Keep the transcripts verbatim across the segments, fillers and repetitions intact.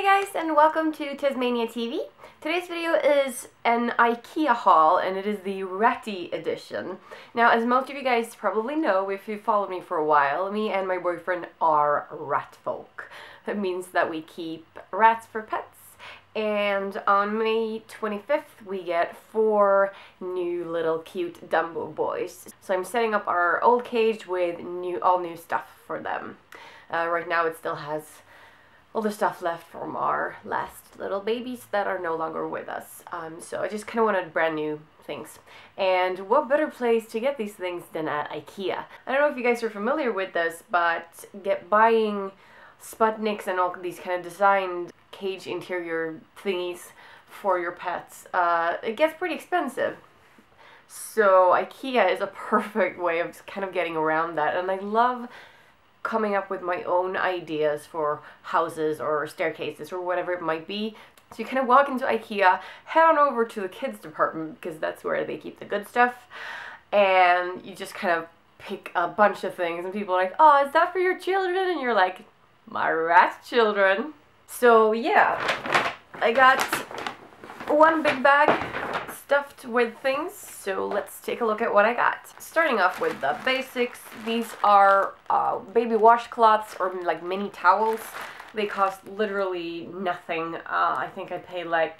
Hey guys, and welcome to TezMania T V. Today's video is an IKEA haul, and it is the ratty edition. Now, as most of you guys probably know, if you've followed me for a while, me and my boyfriend are rat folk. That means that we keep rats for pets, and on May twenty-fifth we get four new little cute Dumbo boys. So I'm setting up our old cage with new, all new stuff for them. Uh, right now it still has all the stuff left from our last little babies that are no longer with us. Um, so I just kind of wanted brand new things. And what better place to get these things than at IKEA? I don't know if you guys are familiar with this, but get buying Sputniks and all these kind of designed cage interior thingies for your pets, uh, it gets pretty expensive. So IKEA is a perfect way of kind of getting around that, and I love coming up with my own ideas for houses or staircases or whatever it might be. So you kind of walk into IKEA, head on over to the kids department because that's where they keep the good stuff, and you just kind of pick a bunch of things, and people are like, oh, is that for your children? And you're like, my rat children. So yeah, I got one big bag stuffed with things, so let's take a look at what I got. Starting off with the basics, these are uh, baby washcloths or like mini towels. They cost literally nothing. Uh, I think I paid like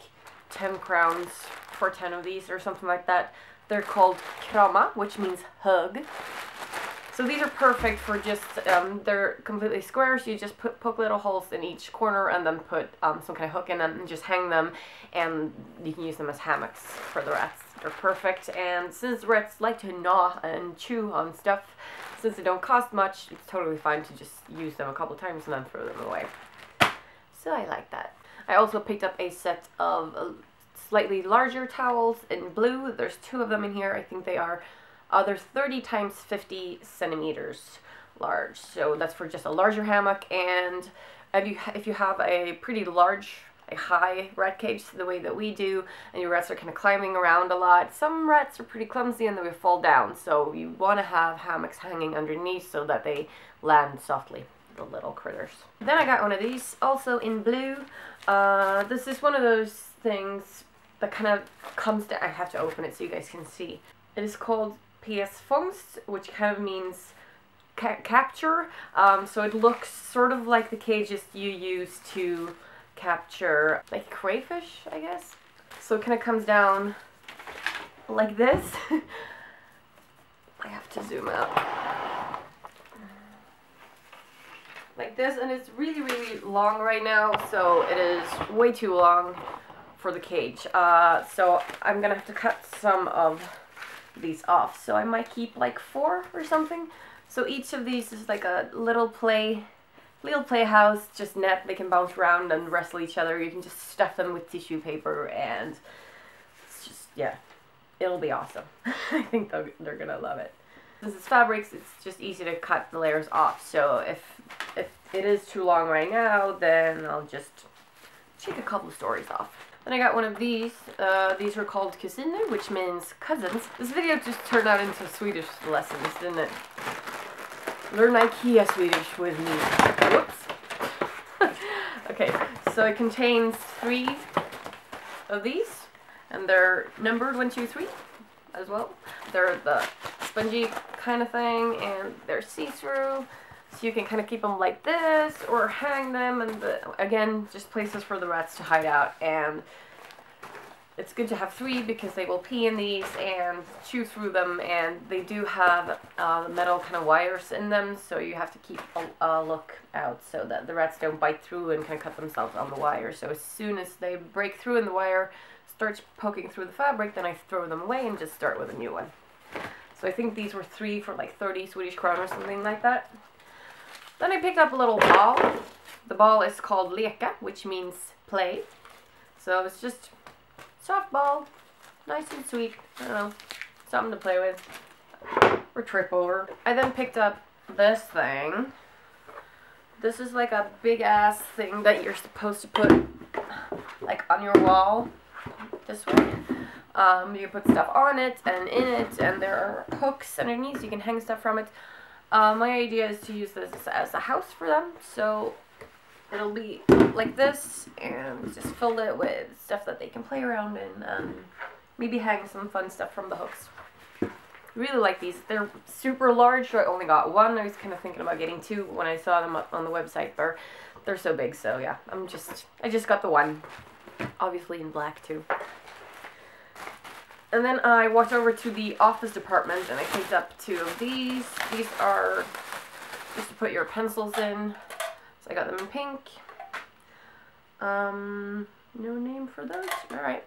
ten crowns for ten of these or something like that. They're called Krama, which means hug. So these are perfect for just, um, they're completely square, so you just put, poke little holes in each corner and then put um, some kind of hook in them and just hang them, and you can use them as hammocks for the rats. They're perfect, and since rats like to gnaw and chew on stuff, since they don't cost much, it's totally fine to just use them a couple times and then throw them away. So I like that. I also picked up a set of uh, slightly larger towels in blue. There's two of them in here. I think they are Uh, they're thirty times fifty centimeters large, so that's for just a larger hammock. And if you, if you have a pretty large, a high rat cage, the way that we do, and your rats are kind of climbing around a lot, some rats are pretty clumsy and they will fall down, so you want to have hammocks hanging underneath so that they land softly, the little critters. Then I got one of these, also in blue. Uh, this is one of those things that kind of comes down. I have to open it so you guys can see. It is called P S Fungst, which kind of means ca capture, um, so it looks sort of like the cages you use to capture, like crayfish, I guess. So it kind of comes down like this. I have to zoom out. Like this, and it's really, really long right now, so it is way too long for the cage. Uh, so I'm gonna have to cut some of these off, so I might keep like four or something. So each of these is like a little play little playhouse, just net. They can bounce around and wrestle each other. You can just stuff them with tissue paper, and it's just, yeah, it'll be awesome. I think they're gonna love it. Since it's fabrics, it's just easy to cut the layers off, so if if it is too long right now, then I'll just take a couple stories off. Then I got one of these. Uh, these are called kusiner, which means cousins. This video just turned out into Swedish lessons, didn't it? Learn IKEA Swedish with me. Whoops. Okay, so it contains three of these, and they're numbered one, two, three as well. They're the spongy kind of thing, and they're see-through. So you can kind of keep them like this, or hang them, and the, again, just places for the rats to hide out. And it's good to have three because they will pee in these and chew through them, and they do have uh, metal kind of wires in them, so you have to keep a, a look out so that the rats don't bite through and kind of cut themselves on the wire. So as soon as they break through and the wire starts poking through the fabric, then I throw them away and just start with a new one. So I think these were three for like thirty Swedish crown or something like that. Then I picked up a little ball. The ball is called Leka, which means play. So it's just soft ball, nice and sweet, I don't know, something to play with, or trip over. I then picked up this thing. This is like a big ass thing that you're supposed to put like on your wall, this way. Um, you put stuff on it and in it, and there are hooks underneath, so you can hang stuff from it. Uh, my idea is to use this as a house for them, so it'll be like this, and just fill it with stuff that they can play around and um, maybe hang some fun stuff from the hooks. Really like these. They're super large, so I only got one. I was kind of thinking about getting two when I saw them on the website, but they're so big, so yeah, I'm just, I just got the one, obviously in black too. And then I walked over to the office department and I picked up two of these. These are just to put your pencils in. So I got them in pink. Um, no name for those. Alright.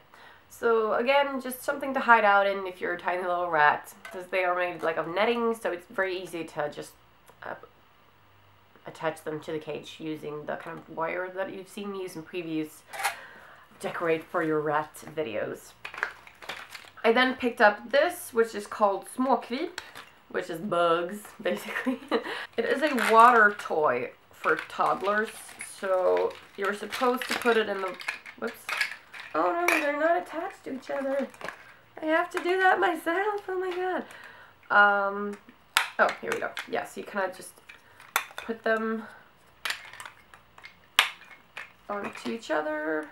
So again, just something to hide out in if you're a tiny little rat, because they are made like of netting, so it's very easy to just uh, attach them to the cage using the kind of wire that you've seen me use in previous decorate for your rat videos. I then picked up this, which is called Smokvip, which is bugs, basically. It is a water toy for toddlers, so you're supposed to put it in the... Whoops. Oh no, they're not attached to each other. I have to do that myself, oh my god. Um, oh, here we go. Yeah, so you kind of just put them onto each other.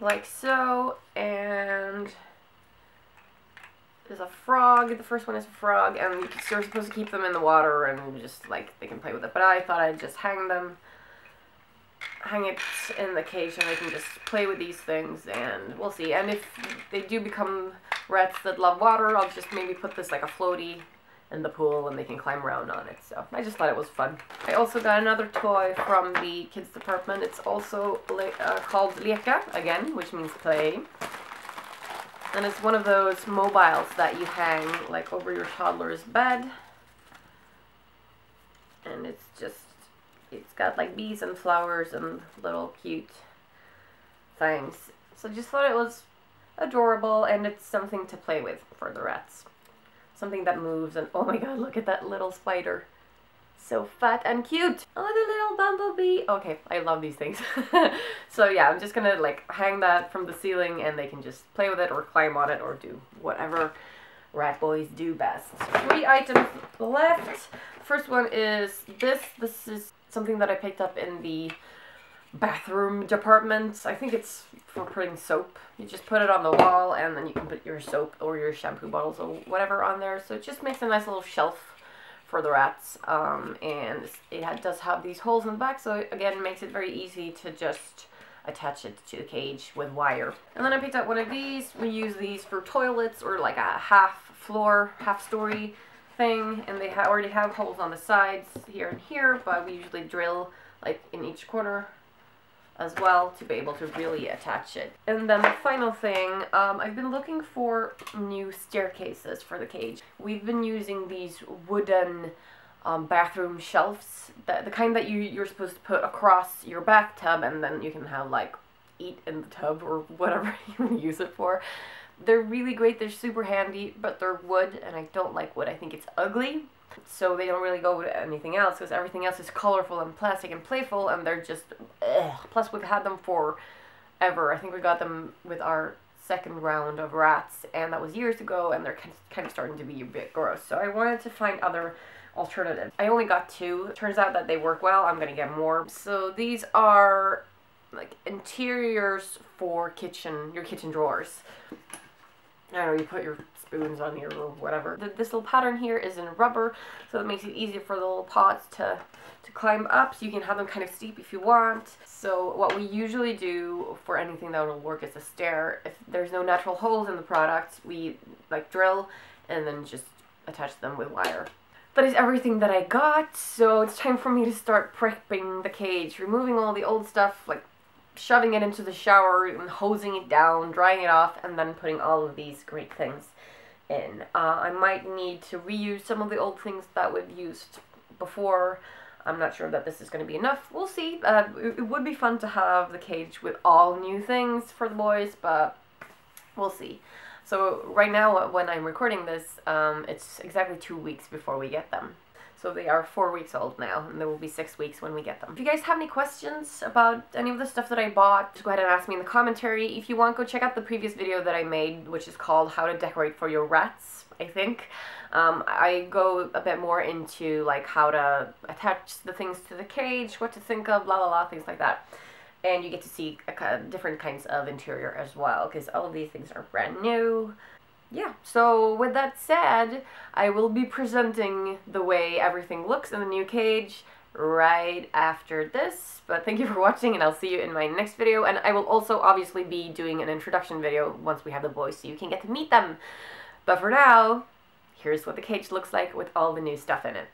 Like so, and there's a frog. The first one is a frog, and you're supposed to keep them in the water and just, like, they can play with it. But I thought I'd just hang them, hang it in the cage, and they can just play with these things, and we'll see. And if they do become rats that love water, I'll just maybe put this, like, a floaty in the pool, and they can climb around on it. So I just thought it was fun. I also got another toy from the kids department. It's also le uh, called Leka, again, which means play. And it's one of those mobiles that you hang like over your toddler's bed. And it's just, it's got like bees and flowers and little cute things. So just thought it was adorable, and it's something to play with for the rats. Something that moves, and oh my god, look at that little spider. So fat and cute. Oh, the little bumblebee. Okay, I love these things. So yeah, I'm just gonna like hang that from the ceiling, and they can just play with it or climb on it or do whatever rat boys do best. Three items left. First one is this. This is something that I picked up in the bathroom department. I think it's for putting soap. You just put it on the wall, and then you can put your soap or your shampoo bottles or whatever on there, so it just makes a nice little shelf for the rats, um, and it does have these holes in the back, so it, again, makes it very easy to just attach it to the cage with wire. And then I picked up one of these. We use these for toilets or like a half floor, half story thing, and they ha already have holes on the sides here and here, but we usually drill like in each corner as well to be able to really attach it. And then the final thing, um, I've been looking for new staircases for the cage. We've been using these wooden um, bathroom shelves, that, the kind that you, you're supposed to put across your bathtub, and then you can have like eat in the tub or whatever you use it for. They're really great, they're super handy, but they're wood, and I don't like wood. I think it's ugly. So they don't really go with anything else, because everything else is colorful and plastic and playful, and they're just ugh. Plus we've had them forever. I think we got them with our second round of rats, and that was years ago, and they're kind of starting to be a bit gross. So I wanted to find other alternatives. I only got two. Turns out that they work well. I'm gonna get more. So these are like interiors for kitchen, your kitchen drawers. I don't know, you put your spoons on here or whatever. The, this little pattern here is in rubber, so that makes it easier for the little pots to, to climb up, so you can have them kind of steep if you want. So what we usually do for anything that will work is a stair. If there's no natural holes in the product, we like drill and then just attach them with wire. That is everything that I got, so it's time for me to start prepping the cage, removing all the old stuff, like shoving it into the shower and hosing it down, drying it off, and then putting all of these great things in. Uh, I might need to reuse some of the old things that we've used before. I'm not sure that this is going to be enough. We'll see. Uh, it, it would be fun to have the cage with all new things for the boys, but we'll see. So right now, when I'm recording this, um, it's exactly two weeks before we get them. So they are four weeks old now, and they will be six weeks when we get them. If you guys have any questions about any of the stuff that I bought, just go ahead and ask me in the commentary. If you want, go check out the previous video that I made, which is called How to Decorate for Your Rats, I think. Um, I go a bit more into like how to attach the things to the cage, what to think of, blah, blah, blah, things like that. And you get to see a, different kinds of interior as well, because all of these things are brand new. Yeah, so with that said, I will be presenting the way everything looks in the new cage right after this, but thank you for watching, and I'll see you in my next video, and I will also obviously be doing an introduction video once we have the boys so you can get to meet them. But for now, here's what the cage looks like with all the new stuff in it.